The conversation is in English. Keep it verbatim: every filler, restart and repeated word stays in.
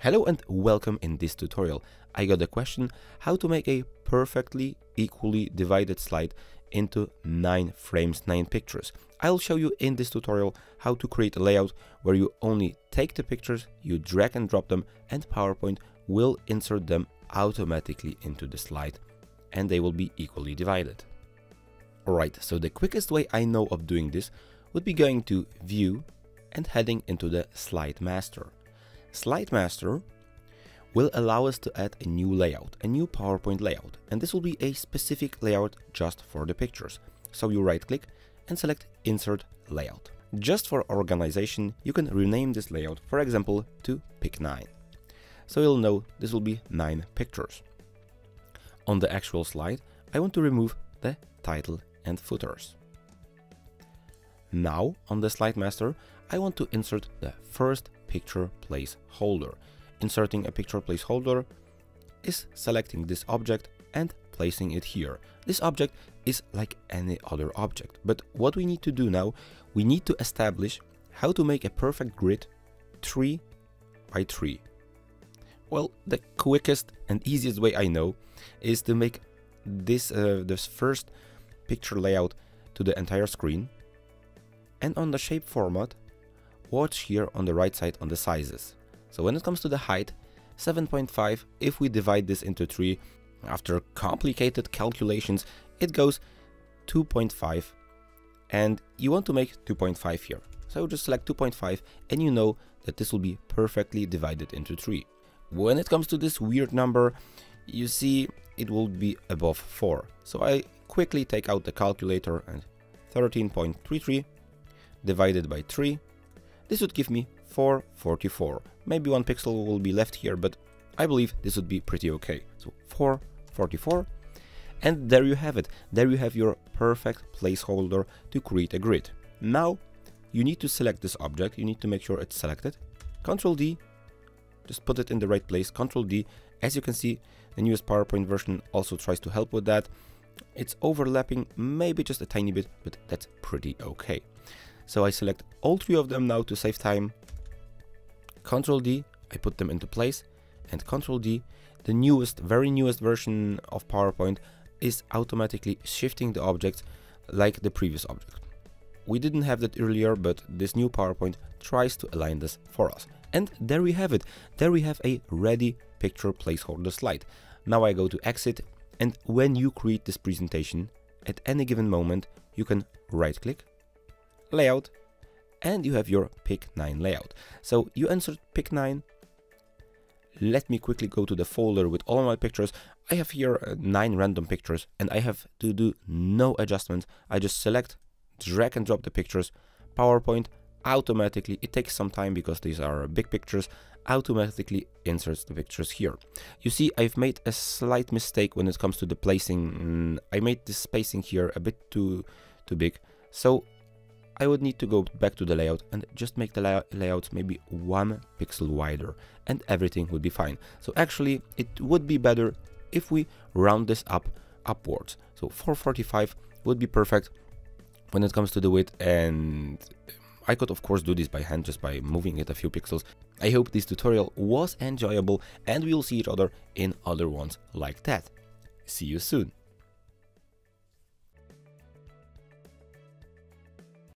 Hello and welcome. In this tutorial I got a question how to make a perfectly equally divided slide into nine frames nine pictures. I'll show you in this tutorial how to create a layout where you only take the pictures, you drag and drop them, and PowerPoint will insert them automatically into the slide and they will be equally divided. Alright, so the quickest way I know of doing this would be going to View and heading into the Slide Master. Slide Master will allow us to add a new layout, a new PowerPoint layout, and this will be a specific layout just for the pictures. So you right click and select Insert Layout. Just for organization, you can rename this layout, for example, to Pick nine. So you'll know this will be nine pictures. On the actual slide, I want to remove the title and footers. Now, on the Slide Master, I want to insert the first picture placeholder. Inserting a picture placeholder is selecting this object and placing it here. This object is like any other object, but what we need to do now, we need to establish how to make a perfect grid three by three. Well, the quickest and easiest way I know is to make this uh, this first picture layout to the entire screen, and on the shape format, watch here on the right side on the sizes. So when it comes to the height, seven point five, if we divide this into three, after complicated calculations, it goes two point five, and you want to make two point five here. So just select two point five and you know that this will be perfectly divided into three. When it comes to this weird number, you see it will be above four. So I quickly take out the calculator and thirteen point three three divided by three. This would give me four forty-four. Maybe one pixel will be left here, but I believe this would be pretty okay. So four forty-four, and there you have it. There you have your perfect placeholder to create a grid. Now you need to select this object. You need to make sure it's selected. Control D, just put it in the right place. Control D. As you can see, the newest PowerPoint version also tries to help with that. It's overlapping maybe just a tiny bit, but that's pretty okay. So I select all three of them now to save time. Control D, I put them into place, and Control D, the newest, very newest version of PowerPoint is automatically shifting the objects like the previous object. We didn't have that earlier, but this new PowerPoint tries to align this for us. And there we have it. There we have a ready picture placeholder slide. Now I go to exit, and when you create this presentation, at any given moment, you can right click, Layout, and you have your Pick nine layout. So you insert Pick nine. Let me quickly go to the folder with all my pictures. I have here uh, nine random pictures, and I have to do no adjustments. I just select, drag and drop the pictures. PowerPoint automatically, it takes some time because these are big pictures, automatically inserts the pictures here. You see, I've made a slight mistake when it comes to the placing. Mm, I made the spacing here a bit too too big. So I would need to go back to the layout and just make the lay layout maybe one pixel wider, and everything would be fine. So actually it would be better if we round this up upwards. So four forty-five would be perfect when it comes to the width, and I could of course do this by hand just by moving it a few pixels. I hope this tutorial was enjoyable, and we will see each other in other ones like that. See you soon.